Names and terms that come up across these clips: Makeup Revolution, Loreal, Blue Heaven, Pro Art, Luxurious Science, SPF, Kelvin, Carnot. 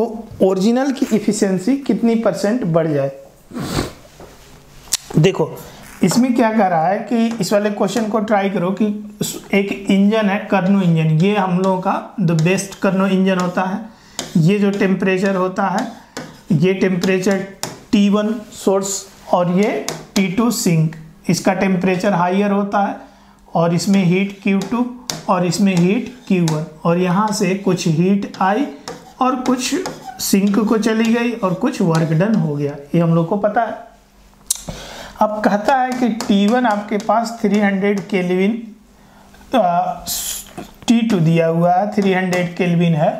तो ओरिजिनल की इफिशियंसी कितनी परसेंट बढ़ जाए। देखो इसमें क्या कह रहा है कि इस वाले क्वेश्चन को ट्राई करो कि एक इंजन है कर्नो इंजन, ये हम लोगों का द बेस्ट कर्नो इंजन होता है। ये जो टेम्परेचर होता है, ये टेम्परेचर T1 सोर्स और ये T2 सिंक, इसका टेम्परेचर हायर होता है और इसमें हीट Q2 और इसमें हीट Q1 और यहाँ से कुछ हीट आई और कुछ सिंक को चली गई और कुछ वर्क डन हो गया, ये हम लोग को पता है। अब कहता है कि T1 आपके पास 300 केल्विन, T2 दिया हुआ है 300 केल्विन है,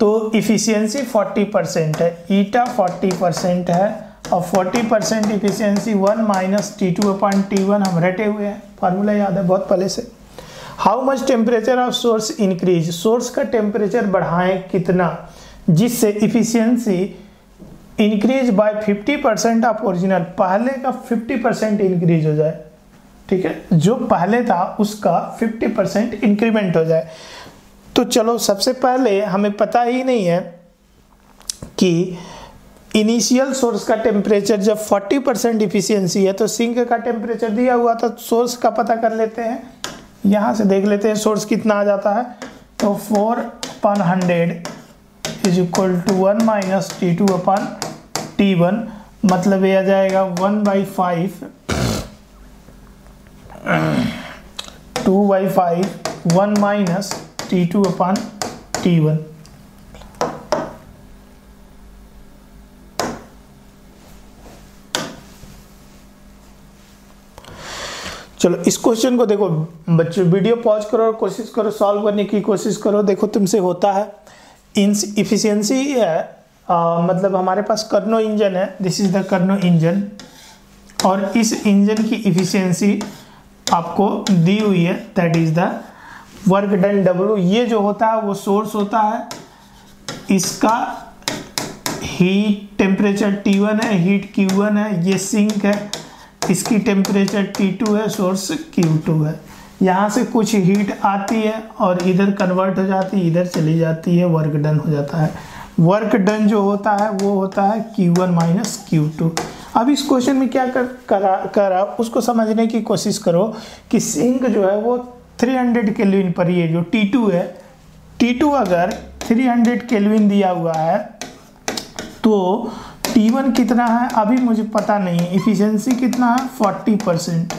तो इफिशियंसी 40% है, ईटा 40% है और 40% efficiency 1 minus T2 upon T1 हम रटे हुए हैं, फार्मूला याद है बहुत पहले से। How much temperature of source increase, source का टेम्परेचर बढ़ाएं कितना जिससे efficiency increase by 50% of original, पहले का 50% इंक्रीज हो जाए, ठीक है, जो पहले था उसका 50% इंक्रीमेंट हो जाए। तो चलो सबसे पहले हमें पता ही नहीं है कि इनिशियल सोर्स का टेम्परेचर जब 40% इफिशियंसी है तो सिंक का टेम्परेचर दिया हुआ था, सोर्स का पता कर लेते हैं, यहाँ से देख लेते हैं सोर्स कितना आ जाता है, तो 4/100 is equal to 1 minus T2 upon T1, मतलब ये आ जाएगा 1/5 1 माइनस T2 अपन T1, चलो इस क्वेश्चन को देखो बच्चों, वीडियो पॉज करो और कोशिश करो सॉल्व करने की कोशिश करो, देखो तुमसे होता है। इफिशियंसी है मतलब हमारे पास कर्नो इंजन है, this is the Carnot engine और इस इंजन की इफिशियंसी आपको दी हुई है, that is the work done W, ये जो होता है वो सोर्स होता है, इसका हीट टेम्परेचर T1 है, हीट Q1 है, ये सिंक है, इसकी टेम्परेचर T2 है, सोर्स Q2 है, यहाँ से कुछ हीट आती है और इधर कन्वर्ट हो जाती है, इधर चली जाती है, वर्क डन हो जाता है। वर्क डन जो होता है वो होता है Q1 माइनस Q2। अब इस क्वेश्चन में क्या करा उसको समझने की कोशिश करो कि सिंक जो है वो 300 केल्विन पर, ये जो T2 है, T2 अगर 300 केल्विन दिया हुआ है तो T1 कितना है अभी मुझे पता नहीं है, इफिशियंसी कितना है 40%।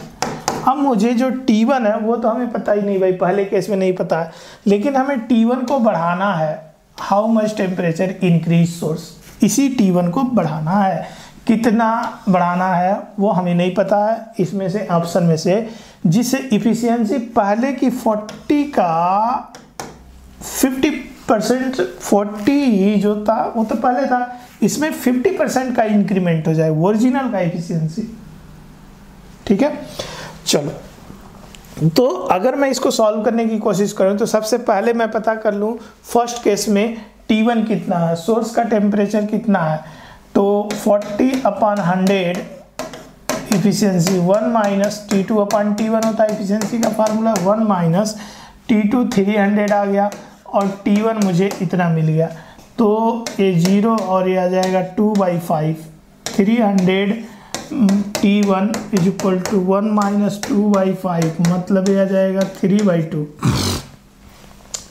अब मुझे जो T1 है वो तो हमें पता ही नहीं भाई, पहले केस में नहीं पता है, लेकिन हमें T1 को बढ़ाना है, how much temperature increase source, इसी T1 को बढ़ाना है, कितना बढ़ाना है वो हमें नहीं पता है, इसमें से ऑप्शन में से जिससे इफिशियंसी पहले की 40 का 50%, 40 जो था वो तो पहले था, इसमें 50% का इंक्रीमेंट हो जाए ओरिजिनल का इफिशियंसी, ठीक है। चलो तो अगर मैं इसको सॉल्व करने की कोशिश करूं तो सबसे पहले मैं पता कर लूं फर्स्ट केस में T1 कितना है, सोर्स का टेम्परेचर कितना है, तो 40/100 efficiency 1 minus T2 upon T1 होता है, इफिशियंसी का फार्मूला 1 माइनस T2 300 आ गया और T1 मुझे इतना मिल गया, तो ये 0 और ये आ जाएगा 2/5 300 T1 is equal to 1 minus 2/5, मतलब ये आ जाएगा 3/2,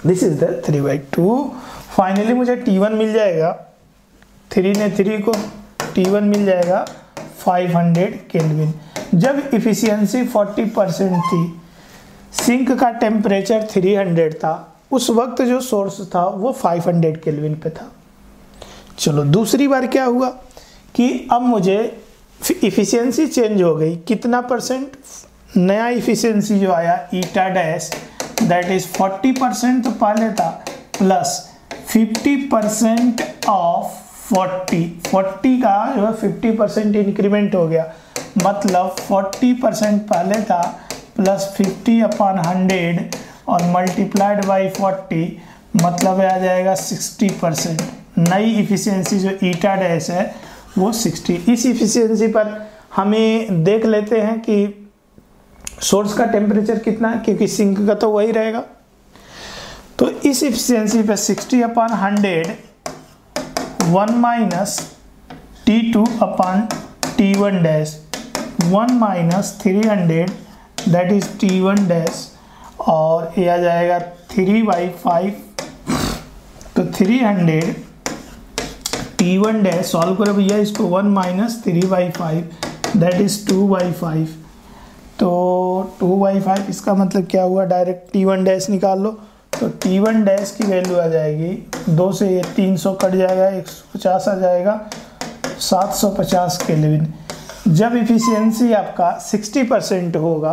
दिस इज द 3/2। फाइनली मुझे T1 मिल जाएगा, 3 ने 3 को, T1 मिल जाएगा 500 केल्विन। जब इफिशियंसी 40% थी, सिंक का टेम्परेचर 300 था, उस वक्त जो सोर्स था वो 500 केल्विन पे था। चलो दूसरी बार क्या हुआ कि अब मुझे इफिशियंसी चेंज हो गई, कितना परसेंट नया इफिशियंसी जो आया ईटा डैश दैट इज 40% तो पहले था प्लस 50% ऑफ 40 का जो है 50% इंक्रीमेंट हो गया, मतलब 40% पहले था प्लस 50/100 और मल्टीप्लाइड बाई 40, मतलब आ जाएगा 60%। नई इफिशियंसी जो ईटा डैश है वो 60, इस इफिशियंसी पर हमें देख लेते हैं कि सोर्स का टेम्परेचर कितना है, क्योंकि सिंक का तो वही रहेगा, तो इस इफिशियंसी पर 60/100 one minus T two upon T one dash, one minus 300 that is T one dash और ये आ जाएगा 3/5। तो 300 टी वन डैश सॉल्व करो भैया इसको, 1 - 3/5 दैट इज 2/5। तो 2/5 इसका मतलब क्या हुआ, डायरेक्ट टी वन डैश निकाल लो। तो टी वन डैश की वैल्यू आ जाएगी 2 से ये 300 कट जाएगा, 150 आ जाएगा 750 केल्विन। जब इफ़िशियंसी आपका 60% होगा,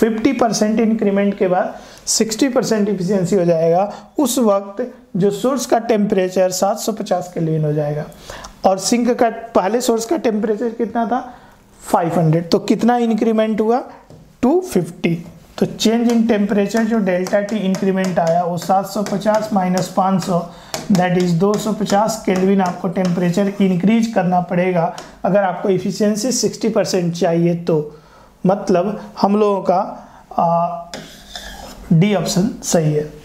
50% इंक्रीमेंट के बाद 60% इफिशियंसी हो जाएगा, उस वक्त जो सोर्स का टेम्परेचर 750 केल्विन हो जाएगा। और सिंक का पहले सोर्स का टेम्परेचर कितना था 500, तो कितना इंक्रीमेंट हुआ 250। तो चेंज इन टेम्परेचर जो डेल्टा टी इंक्रीमेंट आया वो 750 माइनस 500 दैट इज़ 250 केल्विन आपको टेम्परेचर इंक्रीज करना पड़ेगा अगर आपको इफिशियंसी 60% चाहिए। तो मतलब हम लोगों का डी ऑप्शन सही है।